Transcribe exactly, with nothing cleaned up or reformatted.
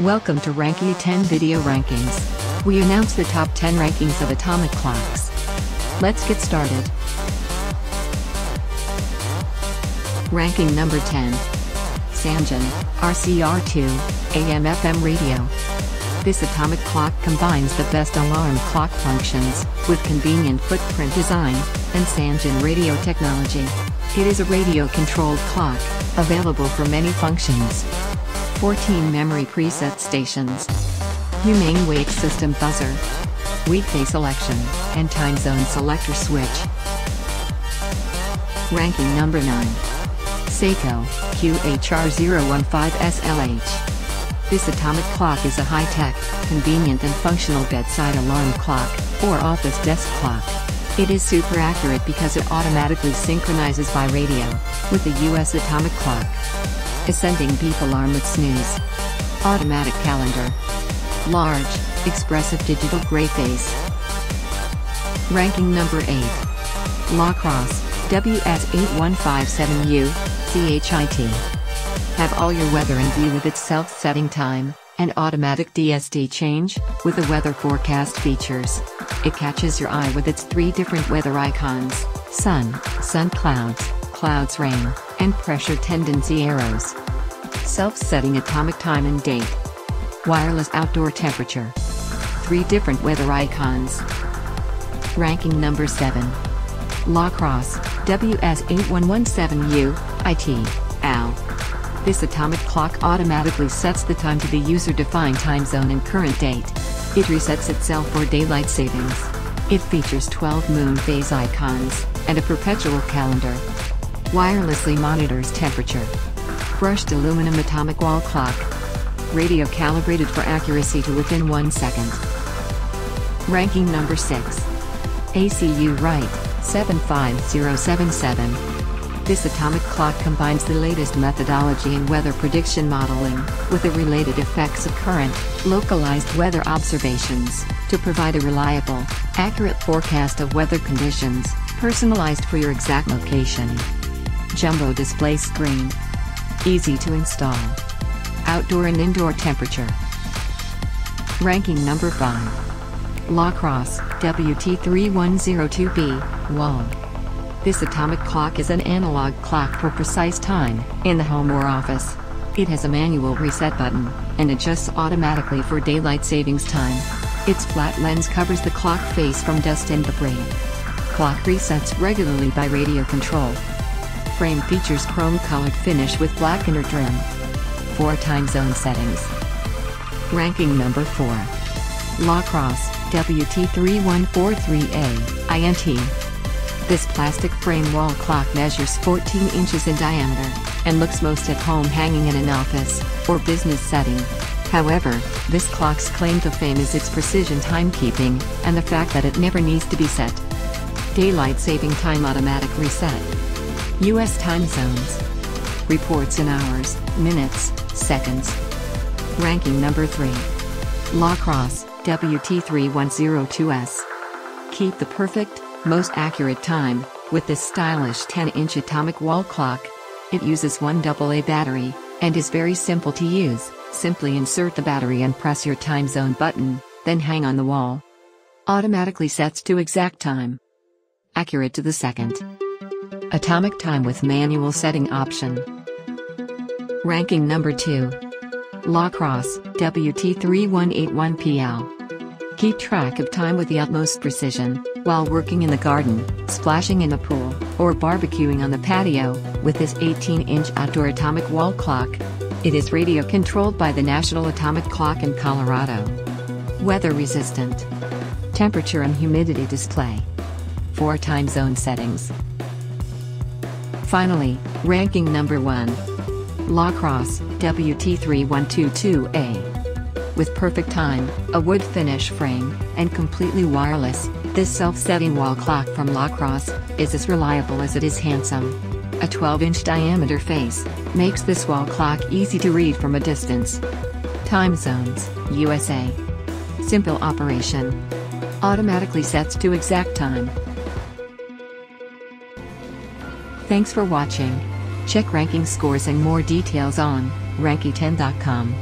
Welcome to Ranky ten Video Rankings. We announce the top ten rankings of atomic clocks. Let's get started. Ranking number ten. Sangean, R C R two, A M F M radio. This atomic clock combines the best alarm clock functions, with convenient footprint design, and Sangean radio technology. It is a radio-controlled clock, available for many functions. fourteen Memory Preset Stations. Humane Wake System Buzzer. Weekday Selection, and Time Zone Selector Switch. Ranking number nine. Seiko, Q H R zero one five S L H. This atomic clock is a high-tech, convenient and functional bedside alarm clock, or office desk clock. It is super accurate because it automatically synchronizes by radio, with the U S atomic clock. Ascending beep alarm with snooze. Automatic calendar. Large, expressive digital gray face. Ranking number eight. La Crosse, W S eight one five seven U, C H I T. Have all your weather in view with its self-setting time, and automatic D S D change, with the weather forecast features. It catches your eye with its three different weather icons, sun, sun clouds, clouds rain, and pressure tendency arrows. Self-setting atomic time and date. Wireless outdoor temperature. Three different weather icons. Ranking number seven. La Crosse, W S eight one one seven U, I T, A L. This atomic clock automatically sets the time to the user-defined time zone and current date. It resets itself for daylight savings. It features twelve moon phase icons, and a perpetual calendar. Wirelessly monitors temperature. Brushed aluminum atomic wall clock. Radio calibrated for accuracy to within one second. Ranking number six. AcuRite, seven five zero seven seven. This atomic clock combines the latest methodology in weather prediction modeling, with the related effects of current, localized weather observations, to provide a reliable, accurate forecast of weather conditions, personalized for your exact location. Jumbo display screen. Easy to install. Outdoor and indoor temperature. Ranking number five. La Crosse, W T three one zero two B, wall. This atomic clock is an analog clock for precise time, in the home or office. It has a manual reset button, and adjusts automatically for daylight savings time. Its flat lens covers the clock face from dust and debris. Clock resets regularly by radio control. Frame features chrome-colored finish with black inner trim. Four time zone settings. Ranking number four. La Crosse, W T three one four three A, I N T. This plastic frame wall clock measures fourteen inches in diameter, and looks most at home hanging in an office, or business setting. However, this clock's claim to fame is its precision timekeeping, and the fact that it never needs to be set. Daylight saving time automatic reset. U S time zones. Reports in hours, minutes, seconds. Ranking number three. La Crosse, W T three one zero two S. Keep the perfect, most accurate time, with this stylish ten inch atomic wall clock. It uses one double A battery, and is very simple to use. Simply insert the battery and press your time zone button, then hang on the wall. Automatically sets to exact time. Accurate to the second. Atomic time with manual setting option. Ranking number two. La Crosse, W T three one eight one P L. Keep track of time with the utmost precision, while working in the garden, splashing in the pool, or barbecuing on the patio, with this eighteen inch outdoor atomic wall clock. It is radio controlled by the National Atomic Clock in Colorado. Weather resistant. Temperature and humidity display. Four time zone settings. Finally, ranking number one. La Crosse, W T three one two two A. With perfect time, a wood finish frame, and completely wireless, this self-setting wall clock from La Crosse is as reliable as it is handsome. A twelve inch diameter face makes this wall clock easy to read from a distance. Time zones, U S A. Simple operation. Automatically sets to exact time. Thanks for watching. Check ranking scores and more details on Ranky ten dot com.